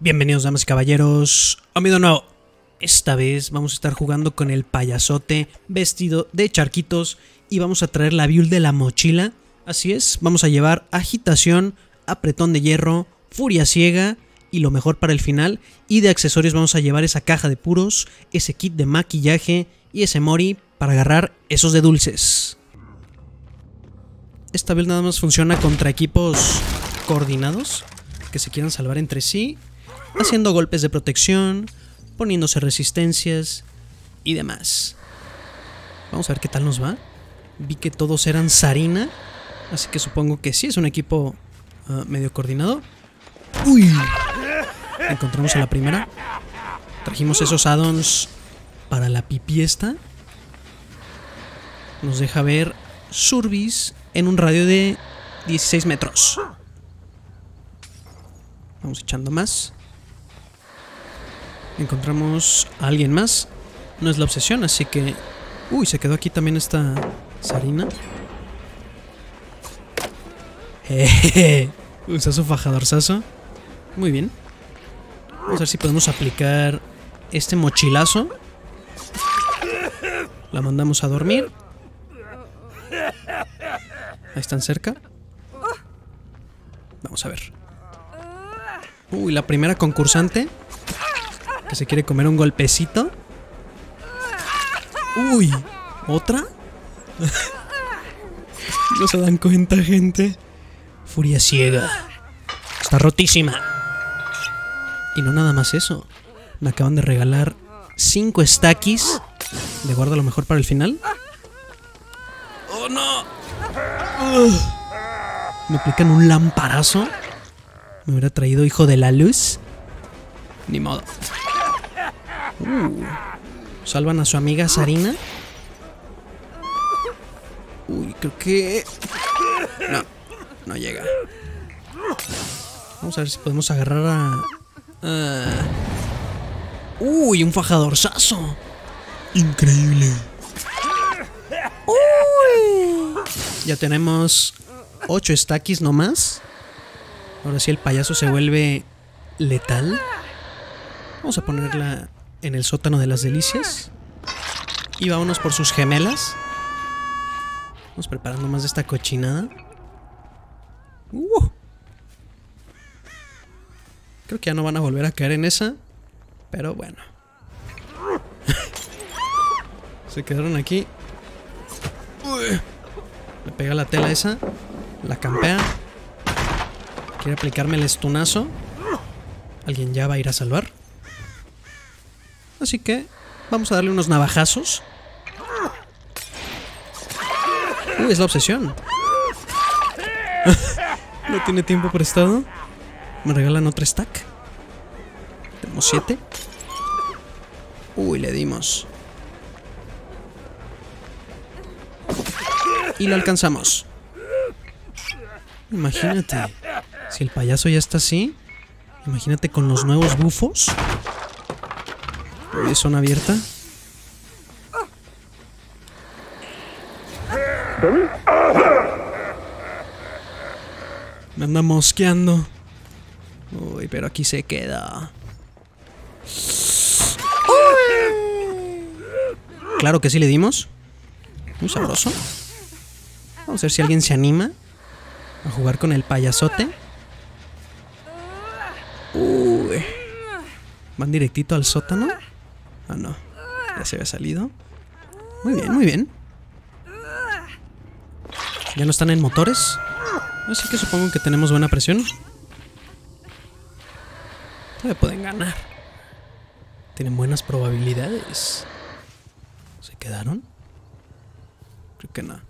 Bienvenidos, damas y caballeros, amigo nuevo. Esta vez vamos a estar jugando con el payasote vestido de charquitos y vamos a traer la build de la mochila. Así es, vamos a llevar agitación, apretón de hierro, furia ciega y lo mejor para el final. Y de accesorios vamos a llevar esa caja de puros, ese kit de maquillaje y ese mori para agarrar esos de dulces. Esta build nada más funciona contra equipos coordinados que se quieran salvar entre sí, haciendo golpes de protección, poniéndose resistencias y demás. Vamos a ver qué tal nos va. Vi que todos eran Sarina, así que supongo que sí es un equipo medio coordinado. ¡Uy! Encontramos a la primera. Trajimos esos add-ons para la pipiesta. Nos deja ver Surbis en un radio de 16 metros. Vamos echando más. Encontramos a alguien más. No es la obsesión, así que... Uy, se quedó aquí también esta Sarina. Usa su fajadorzazo. Muy bien. Vamos a ver si podemos aplicar este mochilazo. La mandamos a dormir. Ahí están cerca. Vamos a ver. Uy, la primera concursante que se quiere comer un golpecito. Uy, ¿otra? No se dan cuenta, gente. Furia ciega. Está rotísima. Y no nada más eso. Me acaban de regalar 5 stackies. Le guardo lo mejor para el final. ¡Oh, no! Me aplican un lamparazo. Me hubiera traído hijo de la luz. Ni modo. Salvan a su amiga Sarina. Uy, creo que... No, no llega. Vamos a ver si podemos agarrar a... Uy, un fajadorzazo. Increíble. Uy. Ya tenemos 8 stackies nomás. Ahora sí el payaso se vuelve letal. Vamos a ponerla en el sótano de las delicias. Y vámonos por sus gemelas. Vamos preparando más de esta cochinada. Creo que ya no van a volver a caer en esa. Pero bueno. Se quedaron aquí. Le pega la tela esa. La campea. Quiere aplicarme el estunazo. Alguien ya va a ir a salvar. Así que vamos a darle unos navajazos. Uy, es la obsesión. No tiene tiempo prestado. Me regalan otro stack. Tenemos 7. Uy, le dimos. Y lo alcanzamos. Imagínate. Si el payaso ya está así, imagínate con los nuevos bufos. Zona abierta. Me anda mosqueando. Uy, pero aquí se queda. ¡Uy! Claro que sí le dimos. Muy sabroso. Vamos a ver si alguien se anima a jugar con el payasote. Uy. Van directito al sótano. Ah, no. Ya se había salido. Muy bien, muy bien. Ya no están en motores. Así que supongo que tenemos buena presión. Todavía pueden ganar. Tienen buenas probabilidades. ¿Se quedaron? Creo que no.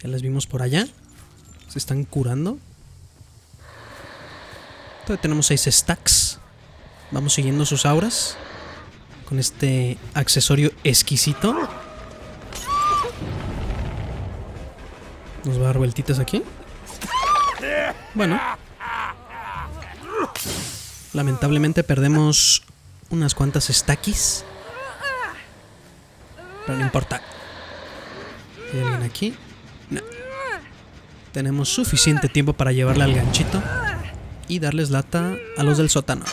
Ya las vimos por allá. Se están curando. Todavía tenemos 6 stacks. Vamos siguiendo sus auras con este accesorio exquisito. Nos va a dar vueltitas aquí. Bueno. Lamentablemente perdemos unas cuantas stackies. Pero no importa. ¿Hay alguien aquí? No. Tenemos suficiente tiempo para llevarla al ganchito. y darles lata a los del sótano.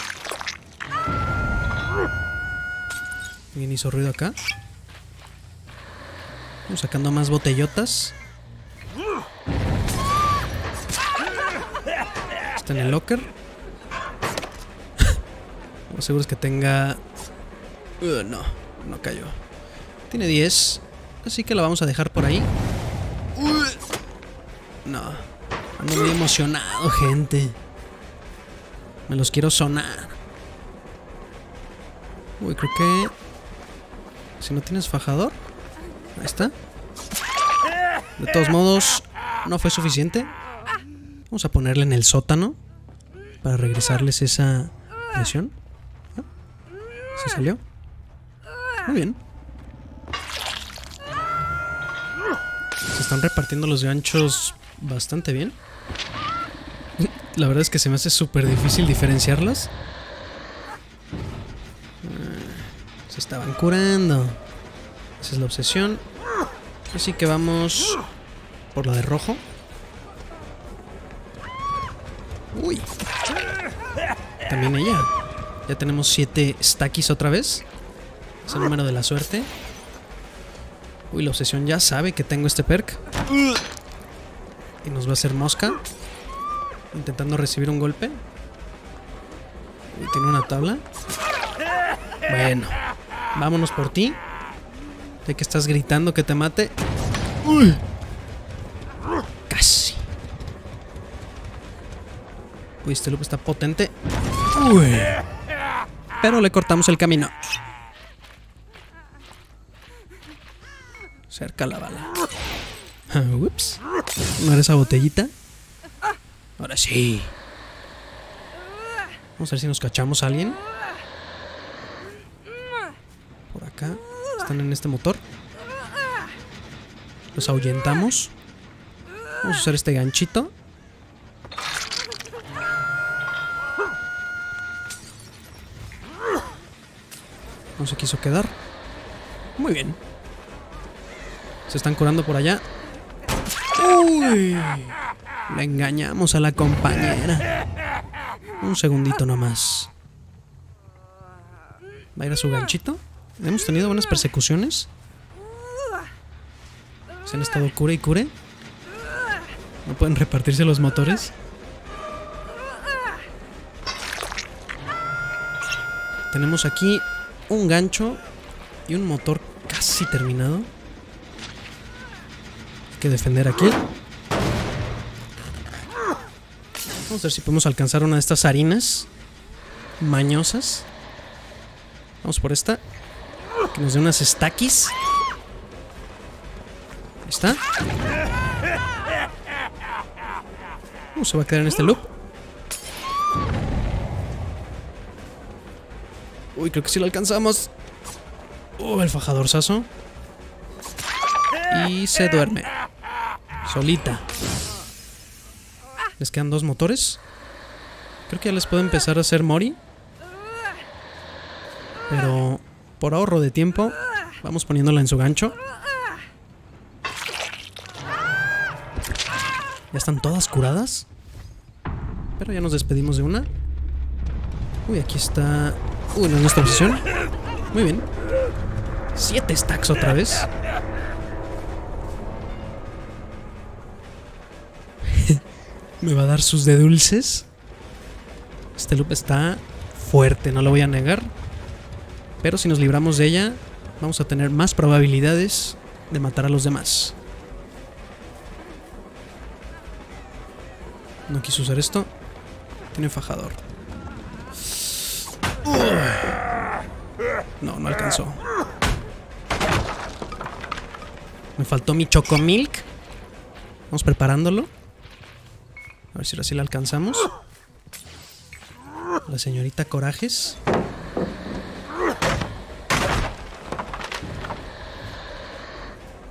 Alguien hizo ruido acá. Vamos sacando más botellotas. Está en el locker. Lo seguro es que tenga... no cayó. Tiene 10, así que la vamos a dejar por ahí. No, ando muy emocionado, gente. Me los quiero sonar. Uy, creo que... si no tienes fajador. Ahí está. De todos modos, no fue suficiente. Vamos a ponerle en el sótano para regresarles esa presión. ¿Ah? ¿Se salió? Muy bien. Se están repartiendo los ganchos bastante bien. La verdad es que se me hace súper difícil diferenciarlas. Se estaban curando. Esa es la obsesión. Así que vamos por la de rojo. Uy. También ella. Ya tenemos 7 stackies otra vez. Es el número de la suerte. Uy, la obsesión ya sabe que tengo este perk. Y nos va a hacer mosca. Intentando recibir un golpe. Y tiene una tabla. Bueno, vámonos por ti. Ya que estás gritando que te mate. Uy. Casi. Uy, este loop está potente. Uy. Pero le cortamos el camino. Cerca la bala. Ups. No era esa botellita. Ahora sí. Vamos a ver si nos cachamos a alguien. Por acá. Están en este motor. Los ahuyentamos. Vamos a usar este ganchito. No se quiso quedar. Muy bien. Se están curando por allá. Uy. La engañamos a la compañera. Un segundito nomás. Va a ir a su ganchito. Hemos tenido buenas persecuciones. Se han estado cure y cure. No pueden repartirse los motores. Tenemos aquí un gancho y un motor casi terminado. Hay que defender aquí. Vamos a ver si podemos alcanzar una de estas harinas mañosas. Vamos por esta. Que nos dé unas stackies. Ahí está. Se va a quedar en este loop. Uy, creo que sí lo alcanzamos. El fajadorzazo. Y se duerme. Solita. Les quedan 2 motores. Creo que ya les puedo empezar a hacer mori. Pero... por ahorro de tiempo, vamos poniéndola en su gancho. Ya están todas curadas. Pero ya nos despedimos de una. Uy, aquí está... uy, no es nuestra obsesión. Muy bien. 7 stacks otra vez. Me va a dar sus de dulces. Este loop está fuerte, no lo voy a negar. Pero si nos libramos de ella, vamos a tener más probabilidades de matar a los demás. No quiso usar esto. Tiene fajador. No alcanzó. Me faltó mi chocomilk. Vamos preparándolo. A ver si ahora sí la alcanzamos. La señorita Corajes.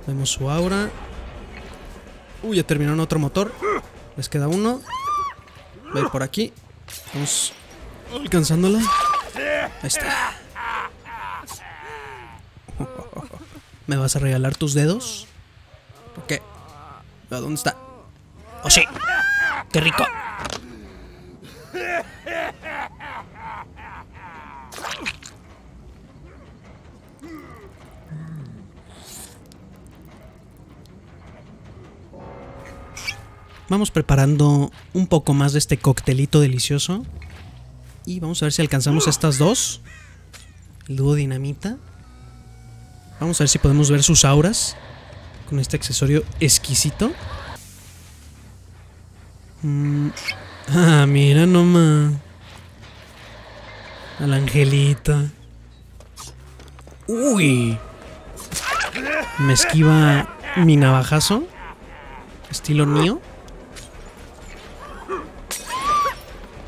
Vemos su aura. Uy, ya terminó en otro motor. Les queda uno. Voy por aquí. Vamos alcanzándola. Ahí está. ¿Me vas a regalar tus dedos? ¿Por qué? ¿Dónde está? ¡Oh, sí! ¡Qué rico! Vamos preparando un poco más de este coctelito delicioso. Y vamos a ver si alcanzamos a estas dos. El dúo dinamita. Vamos a ver si podemos ver sus auras con este accesorio exquisito. Ah, mira nomás. A la angelita. Uy. Me esquiva mi navajazo. Estilo mío.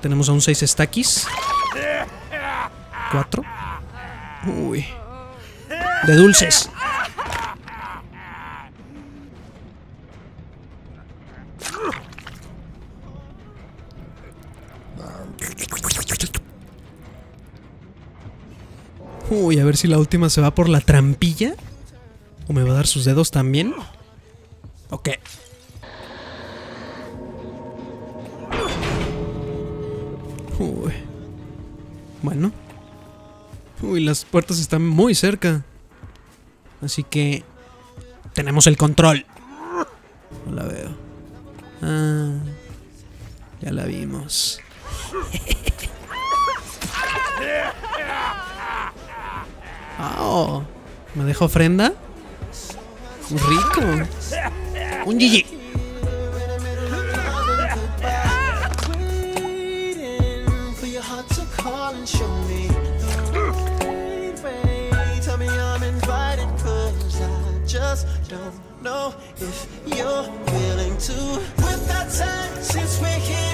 Tenemos a un 6 stackies. 4. Uy. De dulces. Uy, a ver si la última se va por la trampilla. O me va a dar sus dedos también. Ok. Uy. Bueno. Uy, las puertas están muy cerca. Así que tenemos el control. No la veo. Ah, ya la vimos. Oh, ¿me deja ofrenda? Rico. Un GG. Don't know if you're willing to. With that time since we're here.